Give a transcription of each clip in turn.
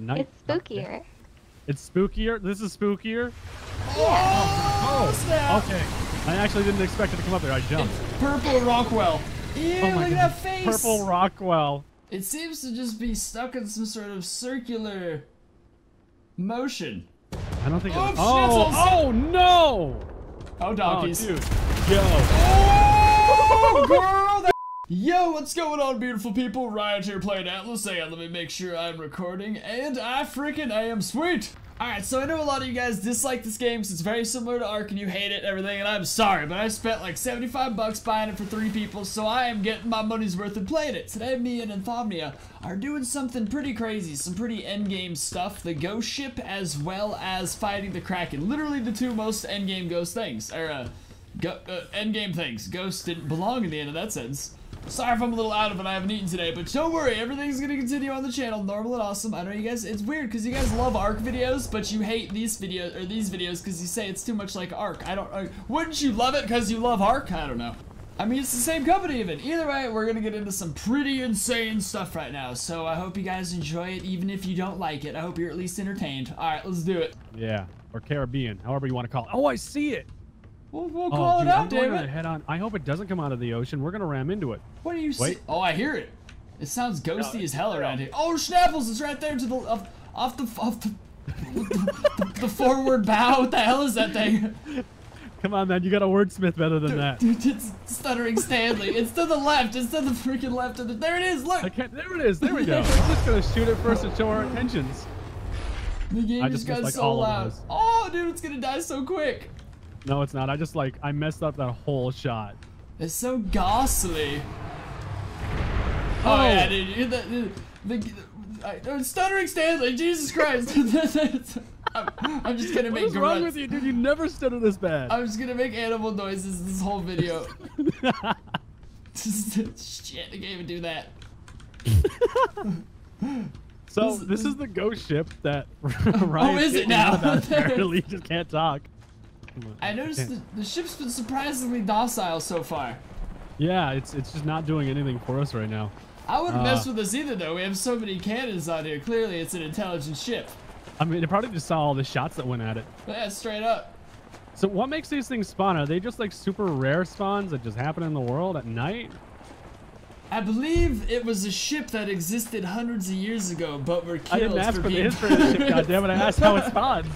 night. It's spookier. It's spookier? This is spookier? Yeah. Oh, snap. Okay. I actually didn't expect it to come up there. I jumped. It's purple Rockwell. Ew, oh look at that face. Purple Rockwell. It seems to just be stuck in some sort of circular motion. I don't think it's... Oh, no! Oh, donkeys. Oh, dude. Yo. Oh, girl, that... Yo, what's going on, beautiful people? Riot here playing Atlas. Hang on, let me make sure I'm recording. And I freaking am sweet. Alright, so I know a lot of you guys dislike this game since it's very similar to Ark and you hate it and everything, and I'm sorry, but I spent like 75 bucks buying it for 3 people, so I am getting my money's worth and playing it. Today, me and Anthomnia are doing something pretty crazy, some pretty endgame stuff, the ghost ship as well as fighting the Kraken. Literally the two most endgame ghost things, or endgame things. Ghosts didn't belong in the end of that sentence. Sorry if I'm a little out of it, I haven't eaten today, but don't worry, everything's gonna continue on the channel, normal and awesome. I know you guys, it's weird, because you guys love Ark videos, but you hate these videos, because you say it's too much like Ark. Wouldn't you love it because you love Ark? I don't know. I mean, it's the same company even. Either way, we're gonna get into some pretty insane stuff right now, so I hope you guys enjoy it, even if you don't like it. I hope you're at least entertained. Alright, let's do it. Yeah, or Caribbean, however you want to call it. Oh, I see it! We'll call it out, David. Head on. I hope it doesn't come out of the ocean. We're gonna ram into it. What do you see? Oh, I hear it. It sounds ghosty as hell around here. Oh, Schnapples is right there to the off the the forward bow. What the hell is that thing? Come on, man. You got a wordsmith better than that. Dude, it's Stuttering Stanley. It's to the left. It's to the freaking left of the. There it is. Look. There it is. There we go. I'm just gonna shoot it first to show our intentions. The game just got like, so loud. Oh, dude, it's gonna die so quick. No, it's not. I just like I messed up that whole shot. It's so ghastly. Oh yeah, dude. Stuttering Stanley. Jesus Christ. I'm just gonna make. What's wrong with you, dude? You never stutter this bad. I'm just gonna make animal noises this whole video. Shit, I can't even do that. So this is the ghost ship that. Ryan is it now? Apparently, just can't talk. I noticed the ship's been surprisingly docile so far. Yeah, it's just not doing anything for us right now. I wouldn't mess with us either, though. We have so many cannons out here. Clearly, it's an intelligent ship. I mean, it probably just saw all the shots that went at it. Yeah, straight up. So what makes these things spawn? Are they just like super rare spawns that just happen in the world at night? I believe it was a ship that existed hundreds of years ago, but were killed. I didn't ask for the history of the ship, goddammit. I asked how it spawned.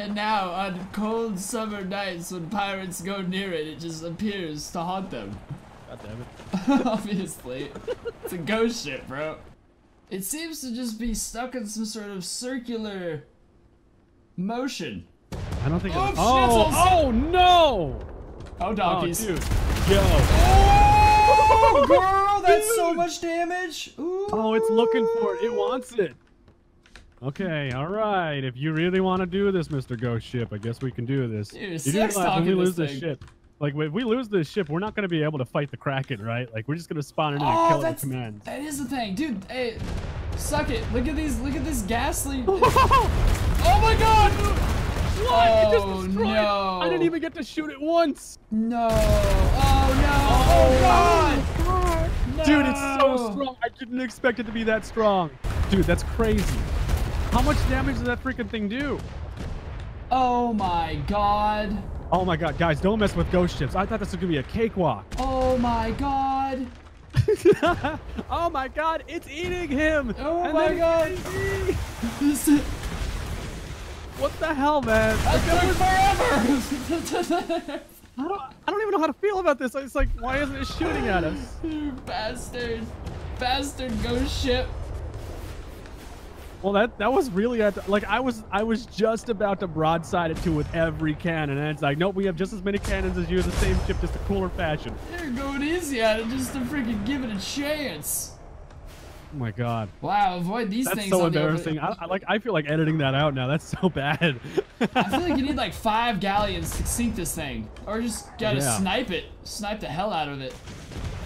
And now, on cold summer nights when pirates go near it, it just appears to haunt them. Goddammit. Obviously. It's a ghost ship, bro. It seems to just be stuck in some sort of circular motion. I don't think it was. Oh, no! Oh, donkeys. Oh, dude. Yo. Oh, girl! That's dude. So much damage. Ooh. Oh, it's looking for it. It wants it. Okay, all right. If you really want to do this, Mr. Ghost Ship, I guess we can do this. Dude, you do realize when we lose this ship, like if we lose this ship, we're not going to be able to fight the Kraken, right? Like we're just going to spawn in and kill the command. That is the thing, dude. Hey, suck it. Look at these. Look at this ghastly. Oh my God! What? Oh, it just destroyed. No. I didn't even get to shoot it once. No. Oh no. Oh God. No. Dude, it's so strong. I didn't expect it to be that strong. Dude, that's crazy. How much damage does that freaking thing do? Oh my God. Oh my God, guys, don't mess with ghost ships. I thought this was gonna be a cakewalk. Oh my God. Oh my God, it's eating him. Oh my God. What the hell, man? That's going forever. I don't even know how to feel about this. It's like, why isn't it shooting at us? Bastard. Bastard ghost ship. Well, that was really at like I was just about to broadside it to with every cannon, and it's like, nope, we have just as many cannons as you, the same ship, just a cooler fashion. They're going easy at it just to freaking give it a chance. Oh my God. Wow, avoid these things. That's so embarrassing. I feel like editing that out now. That's so bad. I feel like you need like 5 galleons to sink this thing. Or just gotta snipe it. Snipe the hell out of it.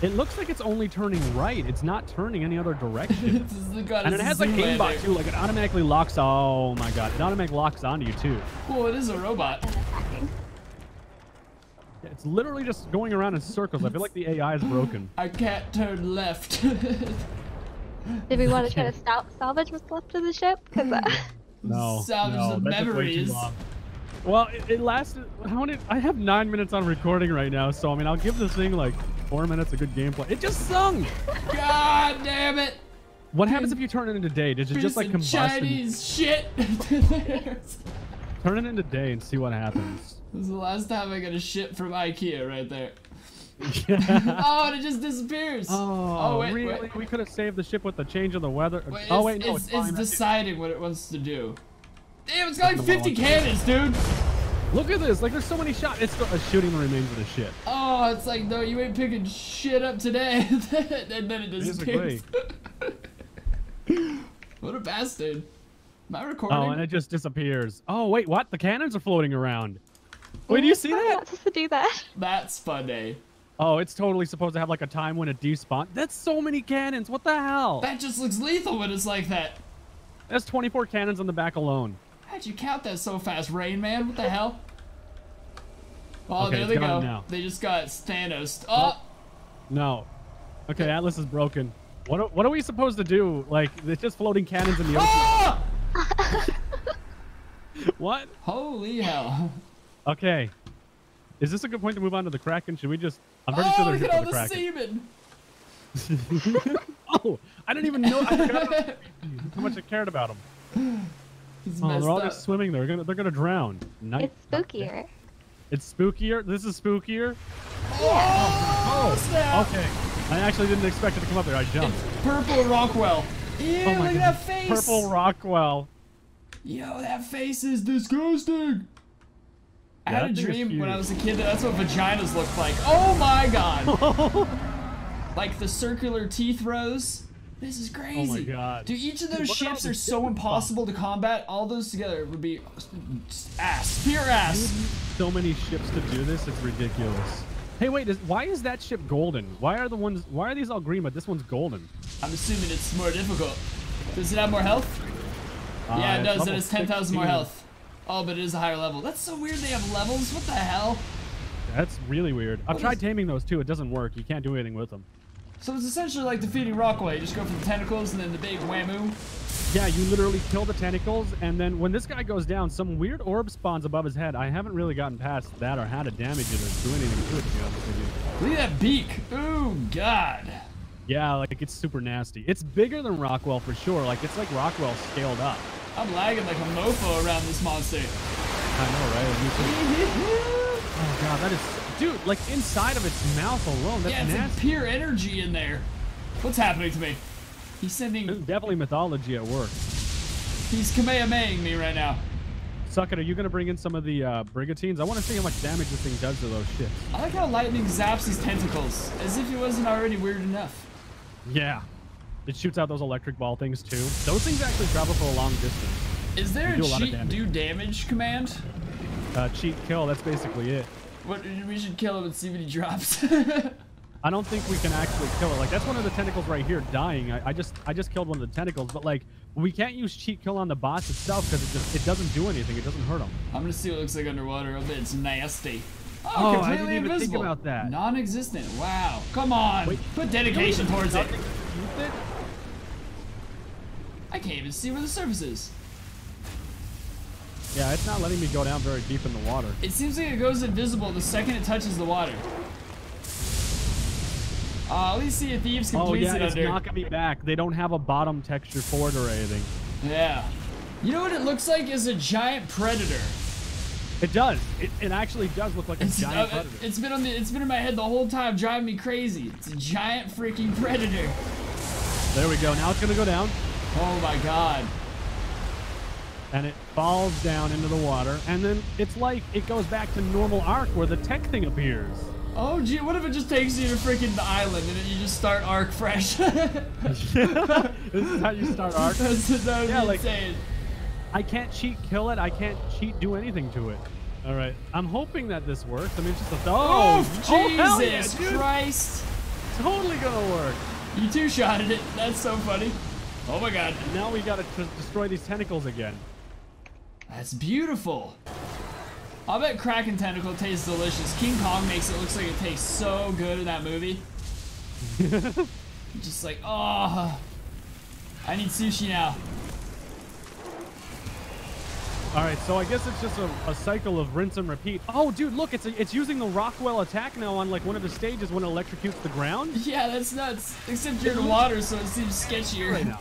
It looks like it's only turning right. It's not turning any other direction. And it has like aimbot too. Like it automatically locks. Oh my God. It automatically locks onto you too. Cool, it is a robot. It's literally just going around in circles. I feel like the AI is broken. I can't turn left. Did we want to try to salvage what's left of the ship? Because no, salvage no, the memories. Well, it lasted. How many? I have 9 minutes on recording right now, so I mean, I'll give this thing like 4 minutes of good gameplay. It just sung. God damn it! What happens if you turn it into day? Does it just like combust? Chinese shit. Turn it into day and see what happens. This is the last time I got a ship from IKEA right there. Yeah. Oh, and it just disappears. Oh, wait, really? Wait. We could have saved the ship with the change of the weather. Wait, no, it's deciding what it wants to do. Damn, it's got like 50 cannons, dude. Look at this. Like, there's so many shots. It's shooting the remains of the ship. Oh, it's like, no, you ain't picking shit up today. And then it disappears. What a bastard. Am I recording? Oh, and it just disappears. Oh, wait, what? The cannons are floating around. Wait, do you see that? I'm not supposed to do that. That's funny. Oh, it's totally supposed to have like a time when it despawns. That's so many cannons. What the hell? That just looks lethal when it's like that. That's 24 cannons on the back alone. How'd you count that so fast, Rain Man? What the hell? Oh, okay, there they go. Now. They just got Thanos. Oh. No. Okay, Atlas is broken. What are we supposed to do? Like, it's just floating cannons in the ocean. Ah! What? Holy hell. Okay. Is this a good point to move on to the Kraken? Should we just... I'm pretty sure they're going to the Kraken. Oh, I didn't even know. I forgot how much I cared about them. Oh, they're all up. Just swimming. They're gonna drown. Nice. It's spookier. It's spookier. This is spookier. Oh, okay. I actually didn't expect it to come up there. I jumped. It's purple Rockwell. Ew, oh my look at that face. Purple Rockwell. Yo, that face is disgusting. I had a dream when I was a kid that that's what vaginas looked like. Oh my god. Like the circular teeth rows. This is crazy. Oh my god. Dude, each of those ships are so impossible to combat. All those together would be ass. Pure ass. So many ships to do this. It's ridiculous. Hey, wait. Why is that ship golden? Why are these all green, but this one's golden? I'm assuming it's more difficult. Does it have more health? Yeah, it does. It has 10,000 more health. Oh, but it is a higher level. That's so weird they have levels. What the hell? That's really weird. I've tried taming those, too. It doesn't work. You can't do anything with them. So it's essentially like defeating Rockwell. You just go for the tentacles and then the big whamoo. Yeah, you literally kill the tentacles, and then when this guy goes down, some weird orb spawns above his head. I haven't really gotten past that or how to damage it or do anything to it, to be honest with you. Look at that beak. Oh, God. Yeah, like, it's super nasty. It's bigger than Rockwell for sure. Like, it's like Rockwell scaled up. I'm lagging like a mofo around this monster. I know, right? Oh, God, that is... Dude, like inside of its mouth alone, that's nasty. Yeah, it's like pure energy in there. What's happening to me? He's sending... There's definitely mythology at work. He's Kamehameha-ing me right now. Suck it, are you going to bring in some of the brigantines? I want to see how much damage this thing does to those ships. I like how lightning zaps these tentacles, as if it wasn't already weird enough. Yeah. It shoots out those electric ball things, too. Those things actually travel for a long distance. Is there a cheat do damage command? Cheat kill, that's basically it. We should kill him and see what he drops. I don't think we can actually kill it. Like, that's one of the tentacles right here dying. I just killed one of the tentacles, but like we can't use cheat kill on the boss itself because it doesn't do anything. It doesn't hurt him. I'm gonna see what it looks like underwater. I bet it's nasty. Oh, completely I didn't even invisible. Think about that. Non-existent. Wow. Come on. Wait, put dedication towards it. I can't even see where the surface is. Yeah, it's not letting me go down very deep in the water. It seems like it goes invisible the second it touches the water. At least see if Thieves completes it under. It's knocking me back. They don't have a bottom texture for it or anything. Yeah. You know what it looks like is a giant predator. It does. It actually does look like a giant predator. It's been in my head the whole time, driving me crazy. It's a giant freaking predator. There we go. Now it's going to go down. Oh my god. And it falls down into the water, and then it's like it goes back to normal Ark where the tech thing appears. Oh, gee, what if it just takes you to freaking the island and then you just start Ark fresh? This is how you start Ark? That would be insane. I can't cheat kill it. I can't cheat do anything to it. All right. I'm hoping that this works. I mean, it's just a... Oh, Jesus Christ. Dude. Totally going to work. You two-shotted it. That's so funny. Oh, my God. And now we got to destroy these tentacles again. That's beautiful. I'll bet Kraken Tentacle tastes delicious. King Kong makes it look like it tastes so good in that movie. Just like, oh. I need sushi now. All right, so I guess it's just a cycle of rinse and repeat. Oh, dude, look, it's using the Rockwell attack now on like one of the stages when it electrocutes the ground. Yeah, that's nuts. Except you're in water, so it seems sketchier. Right now.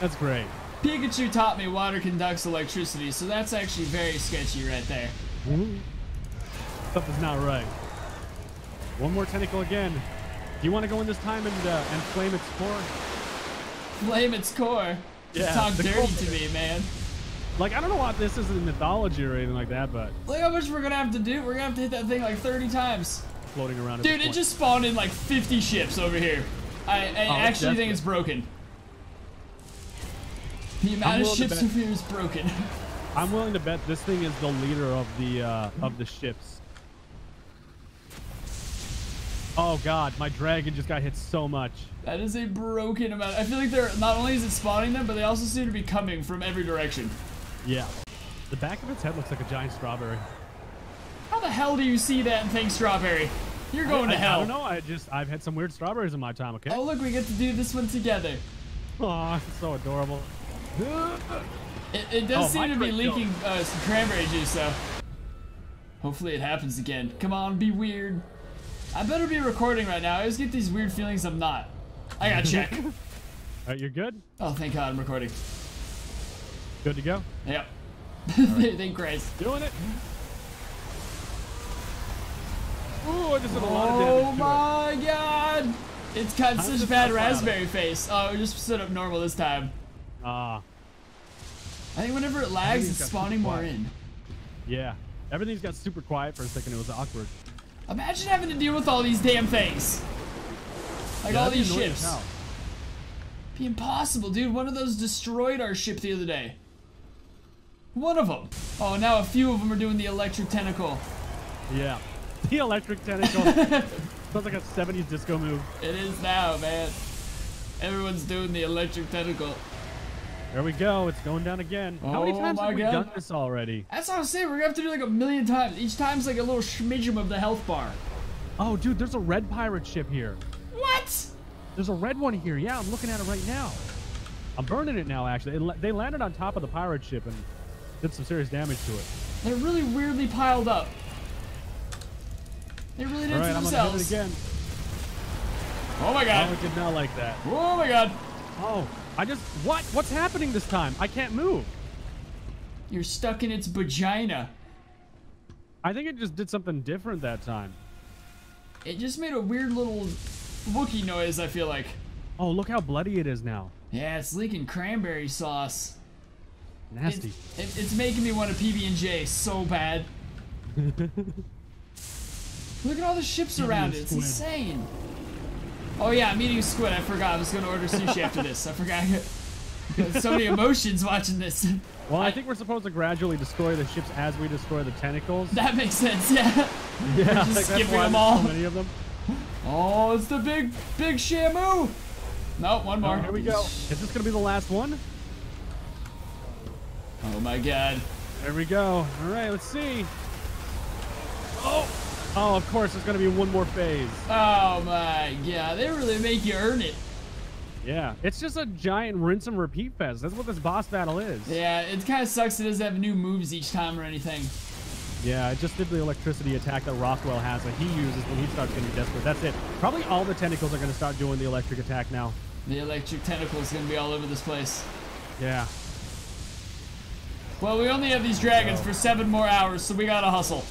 That's great. Pikachu taught me water conducts electricity, so that's actually very sketchy right there. Mm-hmm. Stuff is not right. One more tentacle again. Do you want to go in this time and flame its core? Flame its core? Yeah, talk dirty to me, man. Like, I don't know why this isn't mythology or anything like that, but... Look how much we're gonna have to do. We're gonna have to hit that thing like 30 times. Floating around. Dude, it just spawned in like 50 ships over here. I actually think it's broken. The amount of ships over here is broken. I'm willing to bet this thing is the leader of the ships. Oh god, my dragon just got hit so much. That is a broken amount. I feel like they're not only is it spawning them, but they also seem to be coming from every direction. Yeah. The back of its head looks like a giant strawberry. How the hell do you see that and think strawberry? You're going to hell. I don't know. I've had some weird strawberries in my time, okay? Oh look, we get to do this one together. Aw, it's so adorable. It does seem to be leaking some cranberry juice though. Hopefully it happens again. Come on, be weird. I better be recording right now. I always get these weird feelings I'm not. I gotta check. Alright, you're good? Oh, thank God, I'm recording. Good to go? Yep. Right. Thank Christ. Doing it. Ooh, I just did a lot of damage. Oh my God! It's got such a bad raspberry face. Oh, we just set up normal this time. Ah. I think whenever it lags, it's spawning more in. Yeah. Everything's got super quiet for a second. It was awkward. Imagine having to deal with all these damn things. Like all these ships. It'd be impossible, dude. One of those destroyed our ship the other day. One of them. Oh, now a few of them are doing the electric tentacle. Yeah. The electric tentacle. Sounds like a 70s disco move. It is now, man. Everyone's doing the electric tentacle. There we go. It's going down again. How many times have we done this already? That's what I'm saying. We're going to have to do like a million times. Each time's like a little schmidgem of the health bar. Oh, dude, there's a red pirate ship here. What? There's a red one here. Yeah, I'm looking at it right now. I'm burning it now, actually. They landed on top of the pirate ship and did some serious damage to it. They're really weirdly piled up. They really did it to themselves. I'm gonna hit it again. Oh, my God. I did not like that. Oh, my God. Oh. I just, what's happening this time? I can't move. You're stuck in its vagina. I think it just did something different that time. It just made a weird little Wookiee noise, I feel like. Oh, look how bloody it is now. Yeah, it's leaking cranberry sauce. Nasty. It's making me want a PB&J so bad. Look at all the ships around it, it's insane. Oh yeah, I'm eating squid. I forgot. I was going to order sushi after this. I forgot. So many emotions watching this. Well, I think we're supposed to gradually destroy the ships as we destroy the tentacles. That makes sense, yeah. Yeah, we're just skipping them all. So many of them. Oh, it's the big Shamu. Nope, one more. Oh, here we go. Is this going to be the last one? Oh my God. There we go. All right, let's see. Oh. Oh, of course, there's going to be one more phase. Oh, my God. They really make you earn it. Yeah. It's just a giant rinse and repeat fest. That's what this boss battle is. Yeah, it kind of sucks it doesn't have new moves each time or anything. Yeah, it just did the electricity attack that Rockwell has that he uses when he starts getting desperate. That's it. Probably all the tentacles are going to start doing the electric attack now. The electric tentacle is going to be all over this place. Yeah. Well, we only have these dragons for 7 more hours, so we got to hustle.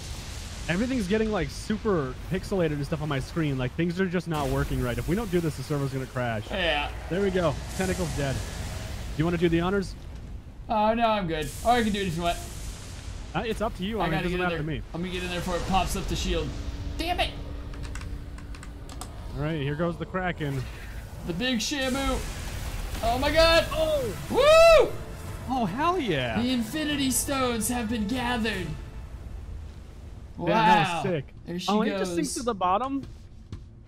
Everything's getting like super pixelated and stuff on my screen. Like things are just not working right. If we don't do this, the server's gonna crash. Yeah. There we go. Tentacle's dead. Do you want to do the honors? Oh no, I'm good. Or I can do it if you want. It's up to you. I mean, it doesn't matter to me. I'm gonna get in there before it pops up the shield. Damn it! All right, here goes the Kraken. The big Shamu. Oh my God! Oh! Woo! Oh hell yeah! The Infinity Stones have been gathered. Wow. That was sick. There she goes. It just sinks to the bottom?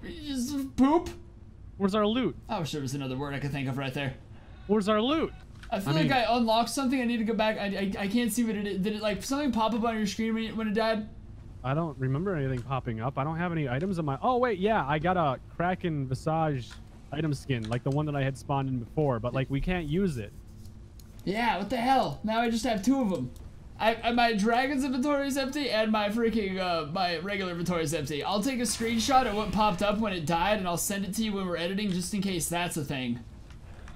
Just poop? Where's our loot? I wish there was another word I could think of right there. Where's our loot? I feel like I unlocked something. I need to go back. I can't see what it is. Did it like something pop up on your screen when it died? I don't remember anything popping up. I don't have any items on my... Oh, wait. Yeah, I got a Kraken Visage item skin, like the one that I had spawned in before, but like we can't use it. Yeah, what the hell? Now I just have two of them. My dragon's inventory is empty, and my freaking, my regular inventory is empty. I'll take a screenshot of what popped up when it died, and I'll send it to you when we're editing, just in case that's a thing.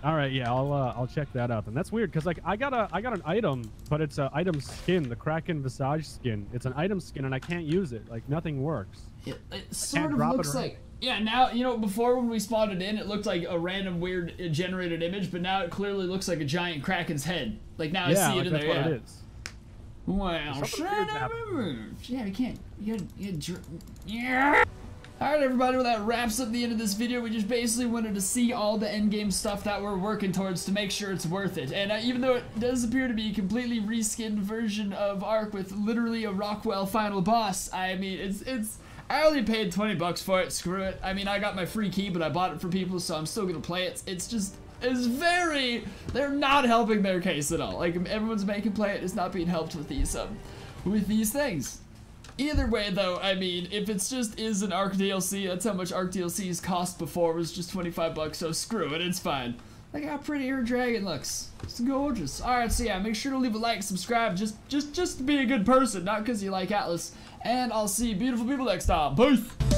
All right, yeah, I'll check that out. And that's weird, because like I got an item, but it's an item skin, the Kraken Visage skin. It's an item skin, and I can't use it. Like nothing works. It sort of looks like. Yeah, now, you know, before when we spawned it in, it looked like a random weird generated image, but now it clearly looks like a giant Kraken's head. Like now I see it in there. Yeah, that's what it is. Wow, yeah, we can't. Yeah. Alright, everybody, well, that wraps up the end of this video. We just basically wanted to see all the endgame stuff that we're working towards to make sure it's worth it. And even though it does appear to be a completely reskinned version of Ark with literally a Rockwell final boss, I mean, it's. I only paid 20 bucks for it, screw it. I mean, I got my free key, but I bought it for people, so I'm still gonna play it. It's just. Is very, they're not helping their case at all. Like, everyone's making play it is not being helped with these things. Either way, though, I mean, if it's just is an Ark DLC, that's how much Ark DLCs cost before, was just 25 bucks, so screw it, it's fine. Look how pretty her dragon looks. It's gorgeous. Alright, so yeah, make sure to leave a like, subscribe, just to be a good person, not because you like Atlas. And I'll see you beautiful people next time. Peace!